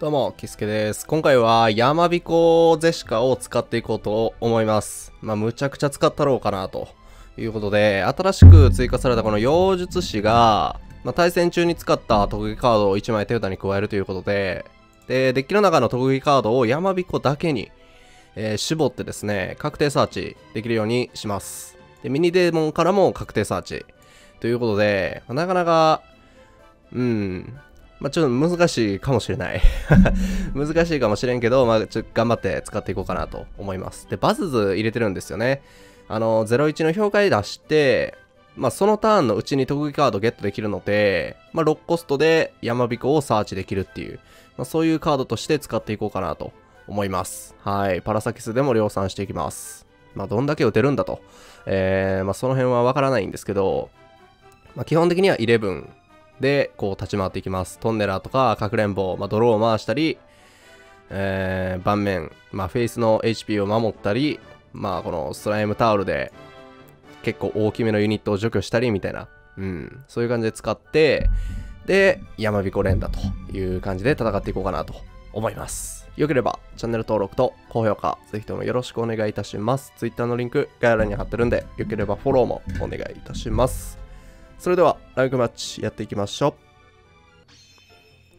どうも、キスケです。今回は、やまびこゼシカを使っていこうと思います。むちゃくちゃ使ったろうかな、ということで、新しく追加されたこの妖術師が、対戦中に使った特技カードを1枚手札に加えるということで、デッキの中の特技カードをやまびこだけに、絞ってですね、確定サーチできるようにします。で、ミニデーモンからも確定サーチ。ということで、なかなか、ちょっと難しいかもしれない。難しいかもしれんけど、頑張って使っていこうかなと思います。で、バズズ入れてるんですよね。01の評価で出して、そのターンのうちに特技カードゲットできるので、6コストでやまびこをサーチできるっていう、そういうカードとして使っていこうかなと思います。はい。パラサキスでも量産していきます。どんだけ打てるんだと。その辺はわからないんですけど、基本的には11。で、こう立ち回っていきます。トンネラーとか、かくれんぼ、ドローを回したり、盤面、フェイスの HP を守ったり、このスライムタオルで、結構大きめのユニットを除去したり、みたいな。そういう感じで使って、で、やまびこ連打という感じで戦っていこうかなと思います。よければ、チャンネル登録と高評価、ぜひともよろしくお願いいたします。Twitter のリンク、概要欄に貼ってるんで、よければフォローもお願いいたします。それでは、ランクマッチやっていきましょ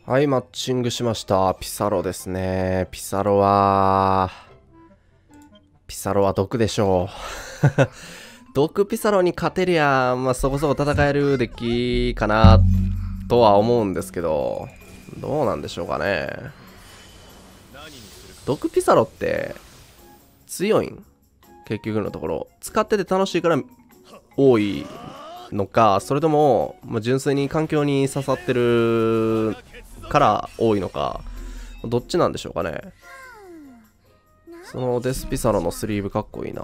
う。はい、マッチングしました。ピサロですね。ピサロは毒でしょう。毒ピサロに勝てりゃ、そこそこ戦えるデッキかな、とは思うんですけど、どうなんでしょうかね。毒ピサロって、強いん？結局のところ。使ってて楽しいから、多い。のかそれとも純粋に環境に刺さってるから多いのかどっちなんでしょうかね。そのデスピサロのスリーブかっこいいな。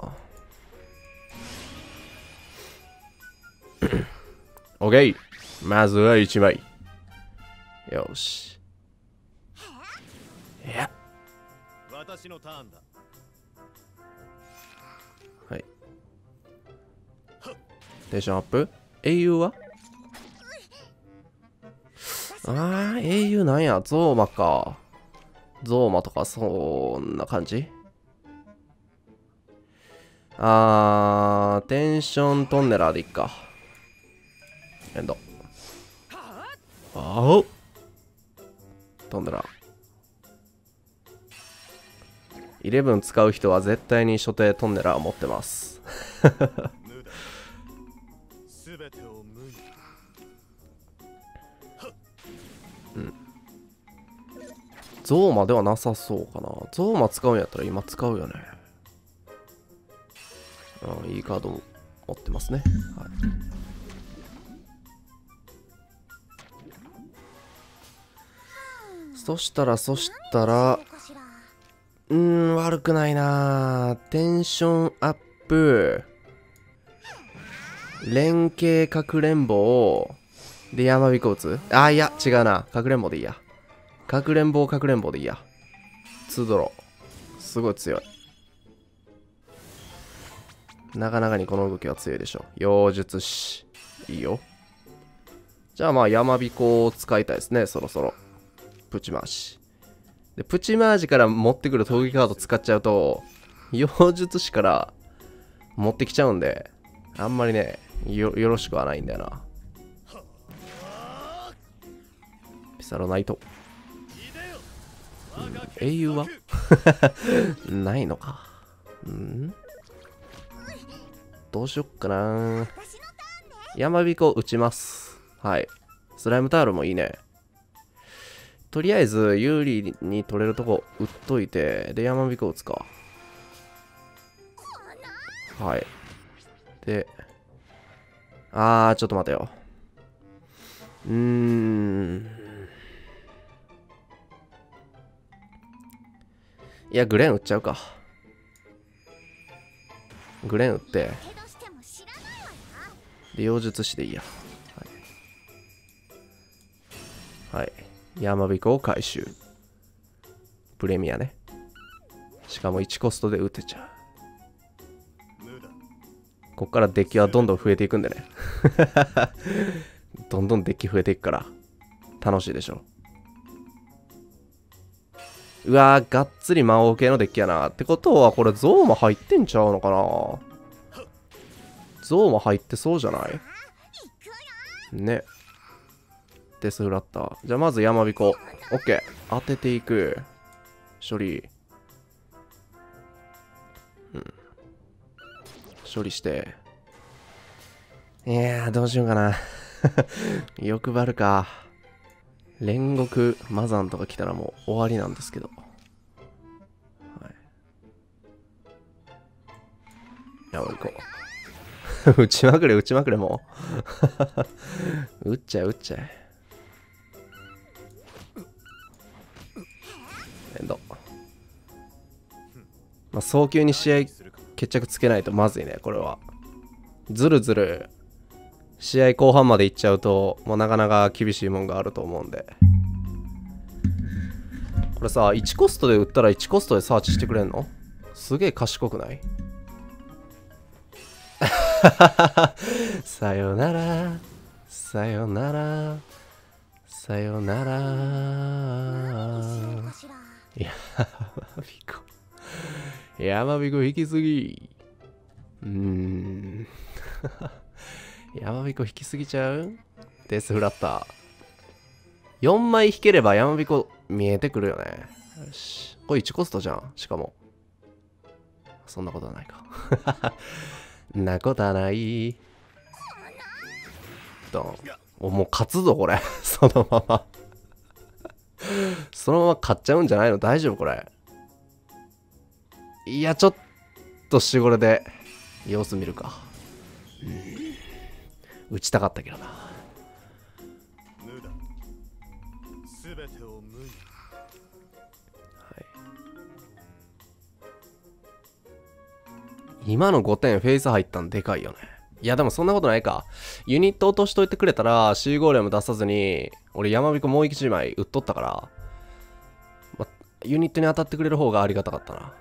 オッケー、まずは1枚よし。いや、私のターンだ。テンションアップ？英雄は？英雄なんや。ゾーマか。ゾーマとか、そんな感じ？テンショントンネラーでいっか。エンド。トンネラー。11使う人は絶対に所定トンネラー持ってます。ゾーマではなさそうかな。ゾーマ使うんやったら今使うよね。いいカード持ってますね。はい、そしたら悪くないな。テンションアップ、連携かくれんぼをでやまびこ打つ。いや違うな。かくれんぼでいいや。2ドロー。すごい強い。なかなかにこの動きは強いでしょ。妖術師。いいよ。じゃあやまびこを使いたいですね、そろそろ。プチマージ。で、プチマージから持ってくる特技カード使っちゃうと、妖術師から持ってきちゃうんで、あんまりね、よろしくはないんだよな。ピサロナイト。英雄はないのか。どうしよっかな。やまびこ打ちます。はい。スライムタールもいいね。とりあえず、有利に取れるとこ打っといて、で、やまびこ打つか。はい。で、ちょっと待てよ。いや、グレン打っちゃうか。グレン打って。で、妖術師でいいや。はい。やまびこを回収。プレミアね。しかも1コストで打てちゃう。こっからデッキはどんどん増えていくんでね。どんどんデッキ増えていくから。楽しいでしょ。うわー、がっつり魔王系のデッキやな。ってことは、これゾウマ入ってんちゃうのかな。ゾウマ入ってそうじゃないね。デスフラッター。じゃあまず山彦。オッケー。当てていく。処理。うん。処理して。いやー、どうしようかな。欲張るか。煉獄魔山とか来たらもう終わりなんですけど。はい。山彦。打ちまくれ、打ちまくれ、もう。打っちゃえ、打っちゃえ。まあ、早急に試合決着つけないとまずいね、これは。ずるずる試合後半までいっちゃうと、まあ、なかなか厳しいもんがあると思うんで。これさ、1コストで売ったら1コストでサーチしてくれんのすげえ賢くない？さよならさよならさよなら。やまびこ。やまびこ引きすぎ。やまびこ引きすぎちゃう？デスフラッター。4枚引ければやまびこ見えてくるよね。よし。これ1コストじゃん。しかも。そんなことはないか。なことはない。ドン。もう勝つぞ、これ。そのまま。そのまま買っちゃうんじゃないの？大丈夫これ。いや、ちょっとしごれで様子見るか。うん、打ちたかったけどな。はい、今の5点フェイス入ったんでかいよね。いやでもそんなことないか。ユニット落としといてくれたら C ゴーレム出さずに俺山彦もう1枚売っとったから、ま、ユニットに当たってくれる方がありがたかったな。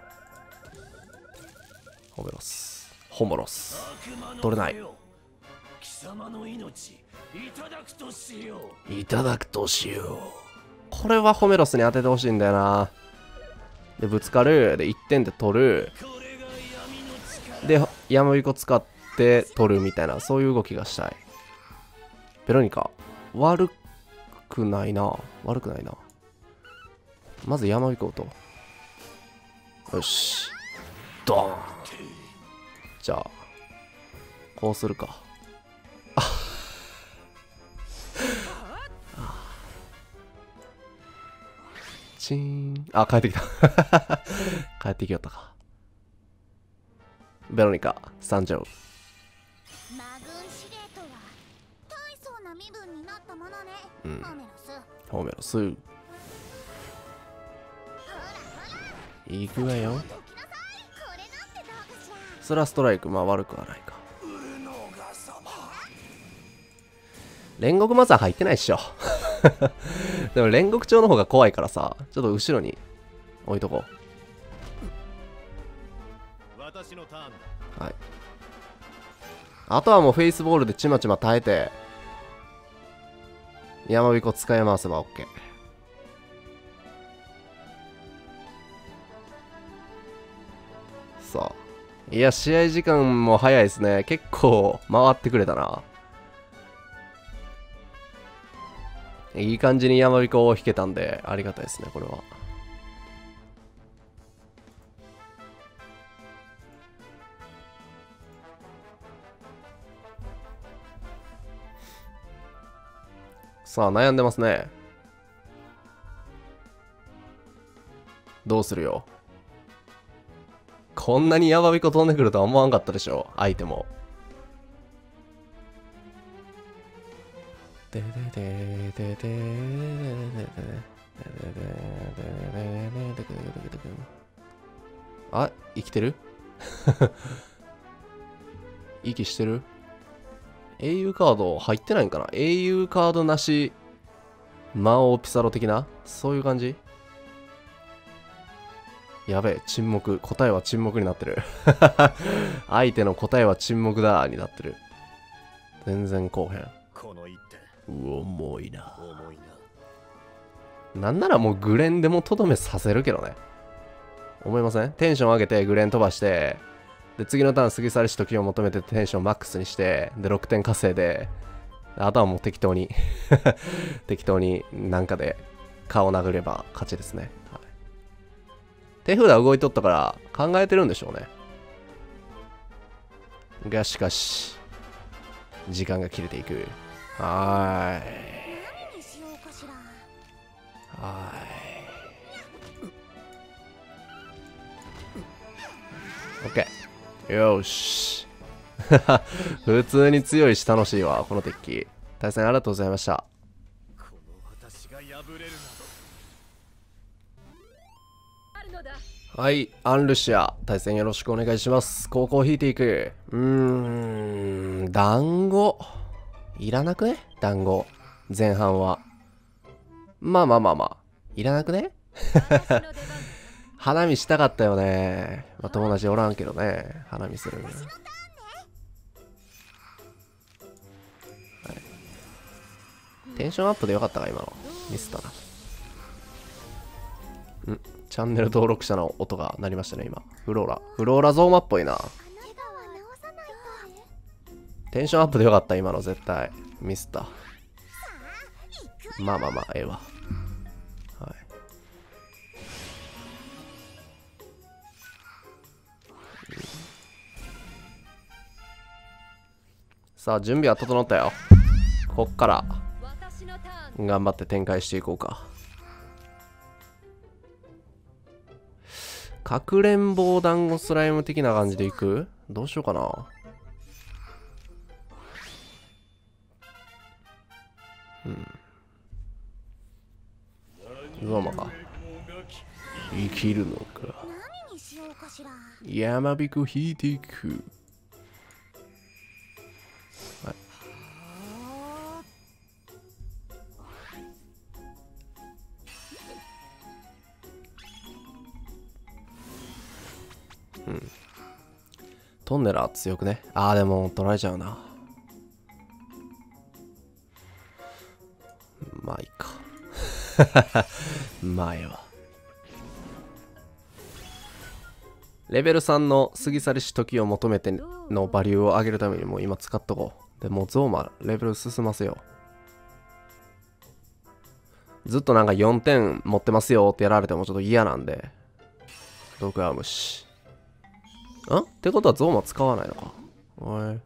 ホメロスホモロス取れない。いただくとしよう。これはホメロスに当ててほしいんだよな。でぶつかる。で1点で取る。で山彦使ってで取るみたいな、そういう動きがしたい。ベロニカ悪くないな、悪くないな。まず山彦と、よしドーン。じゃあこうするか。あチーン。あ、帰ってきた。帰ってきよったか。ベロニカ参上。魔軍司令とは大層な身分になったものね。うん、ホメロス行くわよ。そらストライク、まあ悪くはないか。煉獄マザー入ってないっしょ。でも煉獄帳の方が怖いからさ、ちょっと後ろに置いとこう。私のターンだ。はい、あとはもうフェイスボールでちまちま耐えて、山彦使い回せば OK。さあ。いや、試合時間も早いですね。結構回ってくれたな。いい感じに山彦を引けたんで、ありがたいですね、これは。さあ悩んでますね。どうするよ。こんなにヤマビコ飛んでくるとは思わんかったでしょう、相手も。あ、生きてる？息してる？英雄カード入ってないんかな。英雄カードなし魔王ピサロ的な、そういう感じ。やべえ、沈黙。答えは沈黙になってる。相手の答えは沈黙だーになってる。全然後編。う、重いな。なんならもうグレンでもとどめさせるけどね。思いません？テンション上げてグレン飛ばして、で、次のターン過ぎ去るし時を求めてテンションマックスにして、で、6点稼いで、あとはもう適当に、適当になんかで顔殴れば勝ちですね。はい、手札動いとったから考えてるんでしょうね。がしかし、時間が切れていく。はーい。オッケー、よーし普通に強いし楽しいわこの敵機。対戦ありがとうございました。はい、アンルシア対戦よろしくお願いします。後攻引いていく。団子いらなくね。団子前半はまあいらなくね花見したかったよね。まあ、友達おらんけどね。花見する、ね。はい、テンションアップでよかったか今の。ミスったな。ん、チャンネル登録者の音が鳴りましたね今。フローラ。フローラゾーマっぽいな。テンションアップでよかった今の絶対。ミスった。まあ、ええわ。さあ、準備は整ったよ。こっから頑張って展開していこうか。かくれんぼ団子スライム的な感じでいく？どうしようかな。ゾーマか。生きるのか。やまびこ引いていく。トンネルは強くね。ああ、でも取られちゃうな。まあいいかまあええわ。レベル3の過ぎ去りし時を求めてのバリューを上げるためにもう今使っとこう。でもうゾーマレベル進ませよう。ずっとなんか4点持ってますよってやられてもちょっと嫌なんで。毒は無視。んってことはゾーマ使わないのか。おい。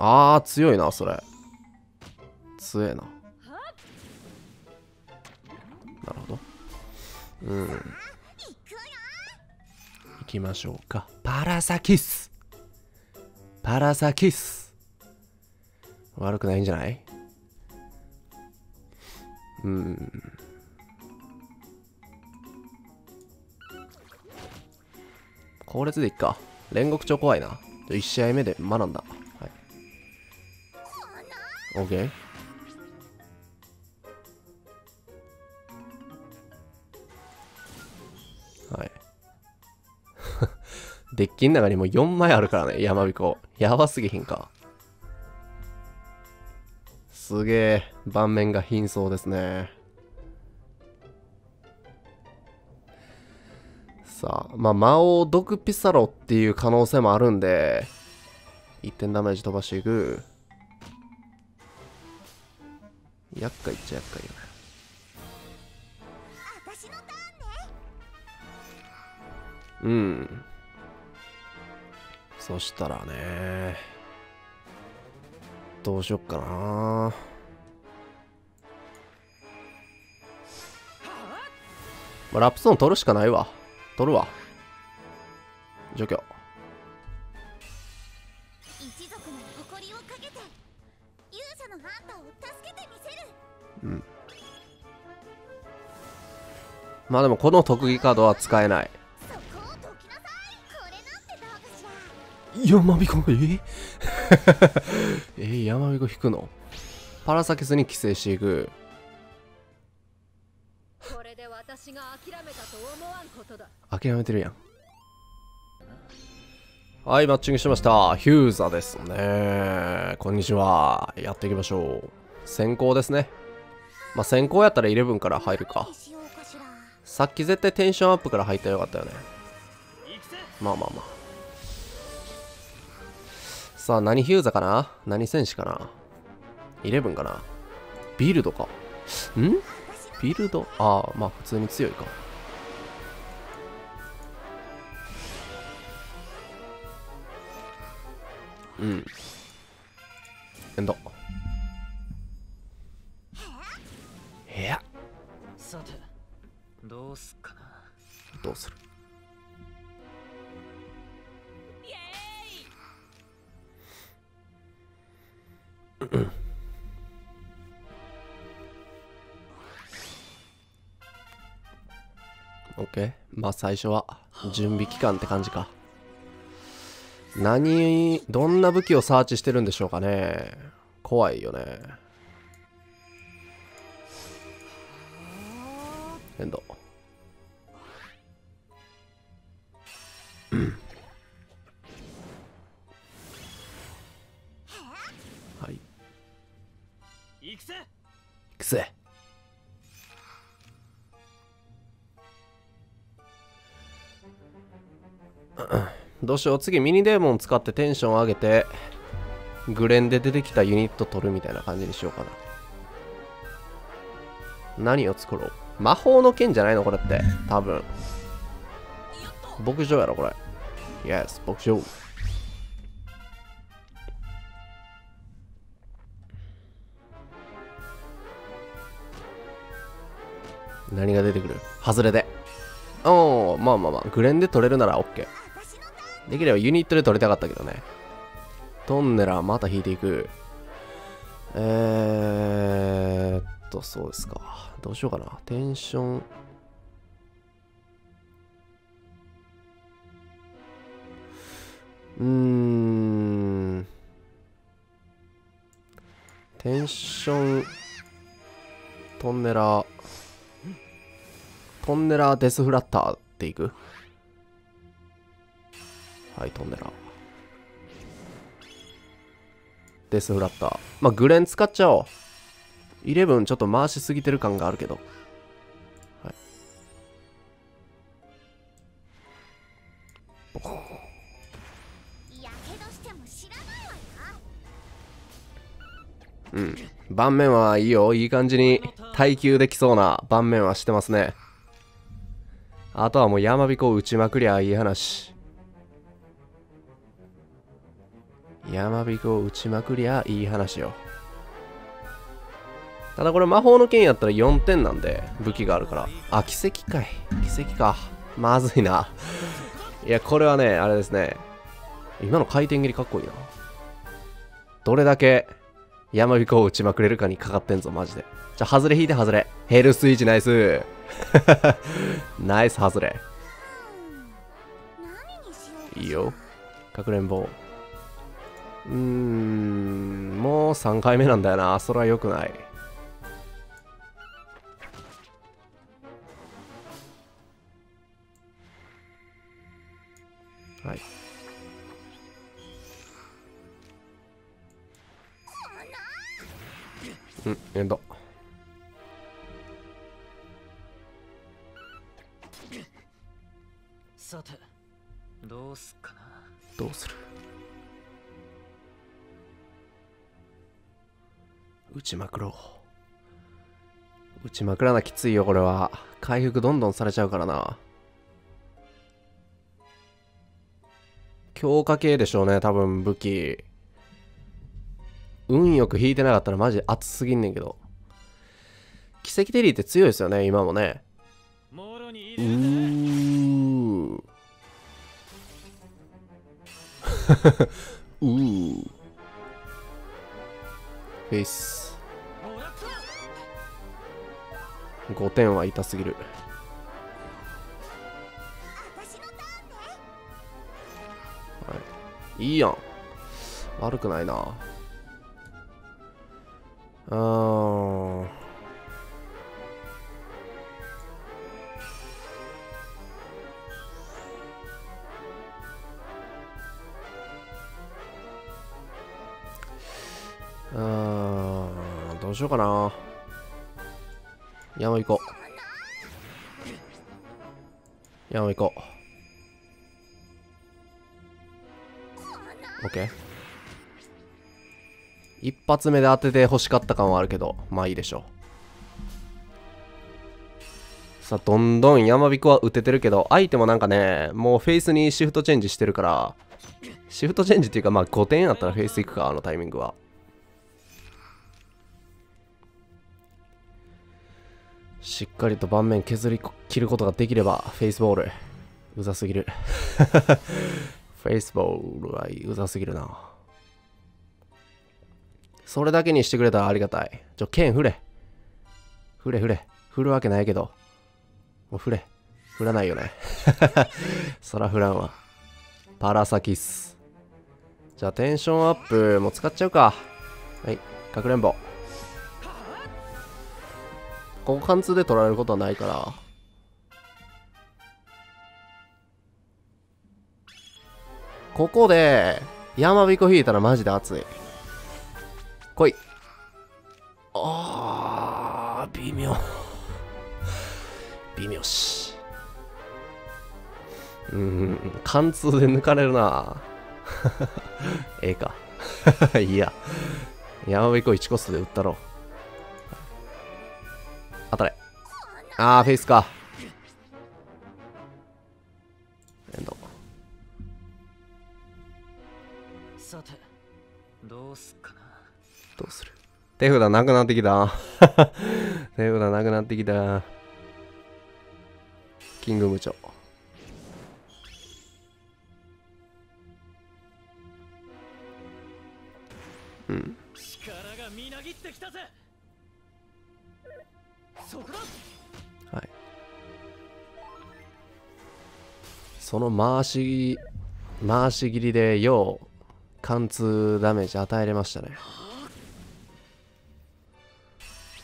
あー、強いな、それ。強えな。なるほど。うん。行きましょうか。パラサキス。パラサキス。悪くないんじゃない？うん。後列でいっか。煉獄長怖いな。1試合目で学んだ。はい。OK。はい。デッキの中にもう4枚あるからね、やまびこ。やばすぎひんか。すげえ、盤面が貧相ですね。さあ、まあ、魔王毒ピサロっていう可能性もあるんで、1点ダメージ飛ばしていく。厄介っちゃ厄介よね。うん。そしたらね、どうしよっかな。まあ、ラプソン取るしかないわ。取るわ。除去。うん。まあでもこの特技カードは使えない。やまびこやまびこ引くの？パラサキスに寄生していく。諦めてるやん。はい、マッチングしました。ヒューザですね。こんにちは。やっていきましょう。先行ですね。まあ先行やったら11から入るか。さっき絶対テンションアップから入ったらよかったよね。まあまあまあ。さあ何ヒューザかな、何戦士かな、11かな、ビルドか。んビルド、ああまあ普通に強いか。うん。エンド。部屋。さて、どうすっかな。どうする。オッケー。まあ最初は準備期間って感じか。何、どんな武器をサーチしてるんでしょうかね。怖いよね。エンド。はい。行くぜ。行くぜ。どうしよう、次ミニデーモン使ってテンション上げてグレンで出てきたユニット取るみたいな感じにしようかな。何を作ろう。魔法の剣じゃないのこれって。多分牧場やろこれ。イエス牧場。何が出てくる。外れで。おお、まあまあまあグレンで取れるなら OK。できればユニットで取りたかったけどね。トンネラーまた引いていく。そうですか。どうしようかな。テンション。テンション、トンネラー。トンネラーデスフラッターっていく。はい、トンネラーデスフラッター。まあグレン使っちゃおう。11ちょっと回しすぎてる感があるけど、はい、うん、盤面はいいよ。いい感じに耐久できそうな盤面はしてますね。あとはもう山彦を打ちまくりゃいい話。山彦を打ちまくりゃいい話よ。ただこれ魔法の剣やったら4点なんで、武器があるから。あ、奇跡かい。奇跡か。まずいな。いやこれはね、あれですね。今の回転蹴りかっこいいな。どれだけ山彦を打ちまくれるかにかかってんぞマジで。じゃあハズレ引いて。ハズレヘルスイッチナイス。ナイスハズレ。いいよ。かくれんぼ。もう3回目なんだよな。それは良くない。はい、うん、エンド。さて、どうすっかな。どうする。打ちまくろう。打ちまくらなきついよこれは。回復どんどんされちゃうからな。強化系でしょうね多分武器。運よく引いてなかったらマジ熱すぎんねんけど。奇跡テリーって強いですよね今もね。うーフェイス5点は痛すぎる。はい、いいやん。悪くないな。どうしようかな。山行こう。山行こう。オッケー。一発目で当てて欲しかった感はあるけど、まあいいでしょう。さあ、どんどん山彦は打ててるけど、相手もなんかね、もうフェイスにシフトチェンジしてるから、シフトチェンジっていうか、まあ5点あったらフェイスいくか、あのタイミングは。しっかりと盤面削り切ることができれば、フェイスボール、うざすぎる。フェイスボールはうざすぎるな。それだけにしてくれたらありがたい。ちょ、剣振れ。振れ振れ。振るわけないけど。もう振れ。振らないよね。そら振らんわ。パラサキス。じゃあ、テンションアップも使っちゃうか。はい、かくれんぼ。ここ貫通で取られることはないからここで山彦引いたらマジで熱い。来い。あー微妙。微妙し。貫通で抜かれるな。ええか。いや山彦1コストで打ったろ。当たれ。あーフェイスか。エンド。さてどうすっかな。どうする。手札なくなってきた。手札なくなってきた。キングムチョ。うん。力がみなぎってきたぜ。はい、その回し切りでよう貫通ダメージ与えれましたね。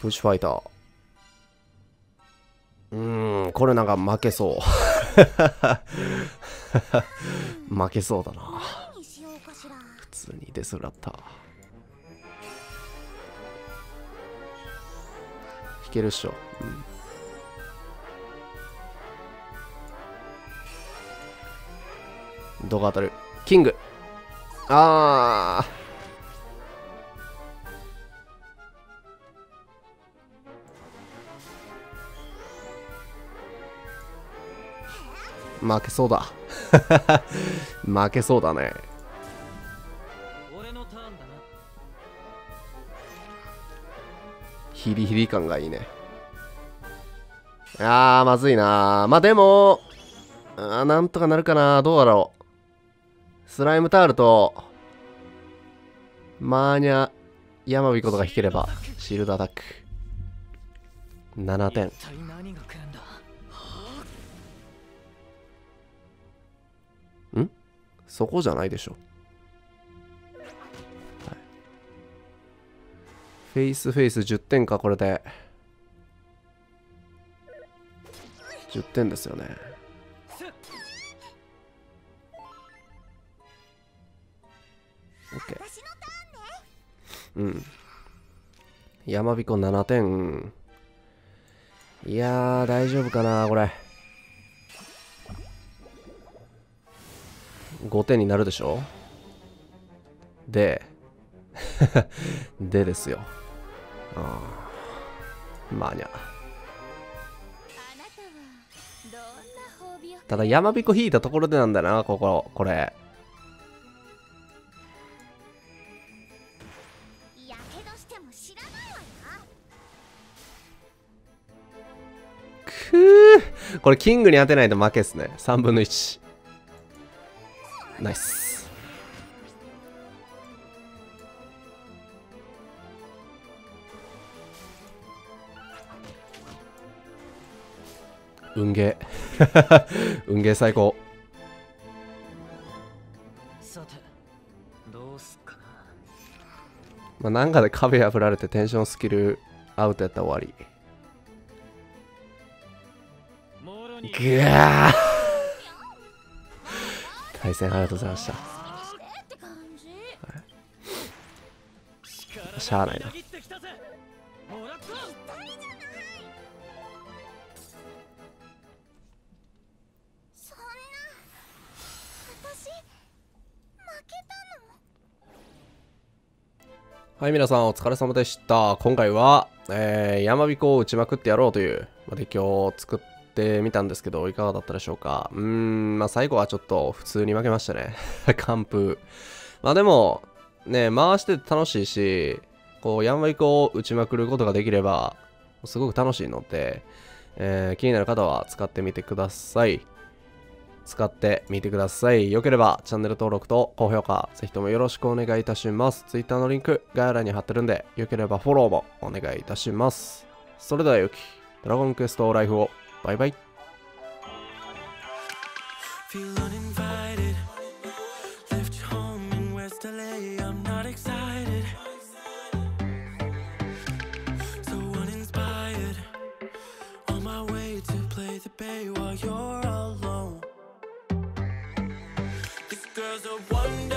プッシュファイター。これなんか負けそう。負けそうだな。普通にデスラッターいけるっしょ。どこ当たる。キング。ああ負けそうだ。負けそうだね。ヒリヒリ感がいいね。あーまずいな。まあでもなんとかなるかな。どうだろう。スライムタールとマーニャ山彦とか引ければシールドアタック7点。ん？そこじゃないでしょ。フェイス10点か。これで10点ですよね。オッケー。山彦7点。いやー大丈夫かな。これ5点になるでしょ。ででですよ。まあにゃ。ただ山彦引いたところでなんだな、これ。くぅ、これキングに当てないと負けっすね。3分の1。ナイス。運ゲー。運ゲー最高。さてどうすっかな。まあなんかで壁破られてテンションスキルアウトやったら終わり。ぐわー。対戦ありがとうございました。しゃあないな。はい、皆さんお疲れ様でした。今回は、やまびこを打ちまくってやろうという、デッキを作ってみたんですけど、いかがだったでしょうか。最後はちょっと普通に負けましたね。完封。でも、ね、回してて楽しいし、こう、やまびこを打ちまくることができれば、すごく楽しいので、気になる方は使ってみてください。よければチャンネル登録と高評価、ぜひともよろしくお願いいたします。Twitter のリンク、概要欄に貼ってるんで、よければフォローもお願いいたします。それでは良き、ドラゴンクエストライフを、バイバイ。There's a wonder